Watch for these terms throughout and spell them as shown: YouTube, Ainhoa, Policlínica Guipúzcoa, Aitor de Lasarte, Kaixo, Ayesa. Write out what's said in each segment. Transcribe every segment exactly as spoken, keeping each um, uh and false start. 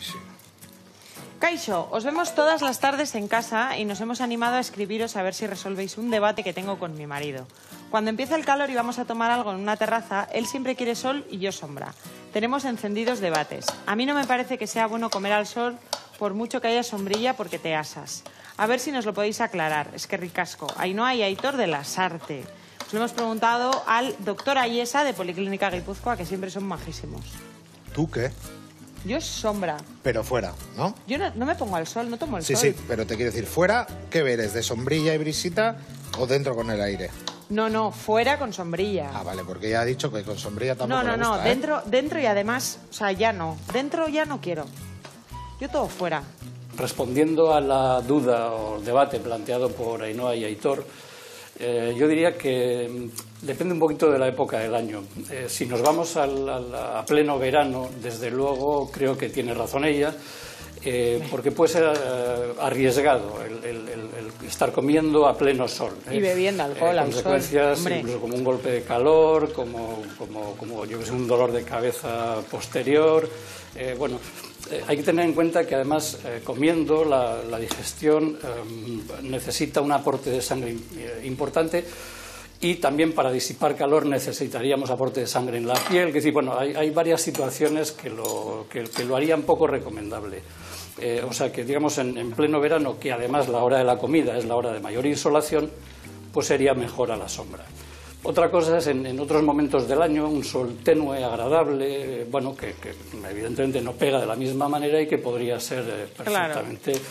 Sí. Kaixo, os vemos todas las tardes en casa y nos hemos animado a escribiros a ver si resolvéis un debate que tengo con mi marido. Cuando empieza el calor y vamos a tomar algo en una terraza, él siempre quiere sol y yo sombra. Tenemos encendidos debates. A mí no me parece que sea bueno comer al sol por mucho que haya sombrilla porque te asas. A ver si nos lo podéis aclarar. Es que ricasco. Ainhoa y Aitor de Lasarte. Os lo hemos preguntado al doctor Ayesa de Policlínica Guipúzcoa, que siempre son majísimos. ¿Tú qué? Yo sombra. Pero fuera, ¿no? Yo no, no me pongo al sol, no tomo el sí, sol. Sí, sí, pero te quiero decir, fuera, ¿qué veres? ¿De sombrilla y brisita o dentro con el aire? No, no, fuera con sombrilla. Ah, vale, porque ya ha dicho que con sombrilla tampoco no, no, le gusta, no, dentro, ¿eh? Dentro y además, o sea, ya no. Dentro ya no quiero. Yo todo fuera. Respondiendo a la duda o debate planteado por Ainhoa y Aitor, eh, yo diría que depende un poquito de la época del año. Eh, si nos vamos al, al, a pleno verano, desde luego creo que tiene razón ella, eh, porque puede ser eh, arriesgado el, el, el, el estar comiendo a pleno sol. Eh. Y bebiendo alcohol eh, al sol. Consecuencias incluso como un golpe de calor, como, como, como yo que sé, un dolor de cabeza posterior. Eh, bueno, eh, hay que tener en cuenta que además eh, comiendo la, la digestión eh, necesita un aporte de sangre importante. Y también para disipar calor necesitaríamos aporte de sangre en la piel. Es decir, bueno, hay, hay varias situaciones que lo, que, que lo harían poco recomendable. Eh, o sea que, digamos, en, en pleno verano, que además la hora de la comida es la hora de mayor insolación, pues sería mejor a la sombra. Otra cosa es en, en otros momentos del año, un sol tenue, agradable, eh, bueno, que, que evidentemente no pega de la misma manera y que podría ser eh, perfectamente... Claro.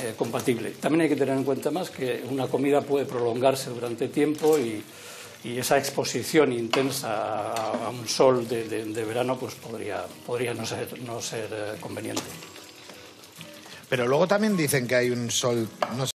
Eh, compatible. También hay que tener en cuenta más que una comida puede prolongarse durante tiempo y, y esa exposición intensa a, a un sol de, de, de verano pues podría, podría no ser, no ser eh, conveniente. Pero luego también dicen que hay un sol... No sé,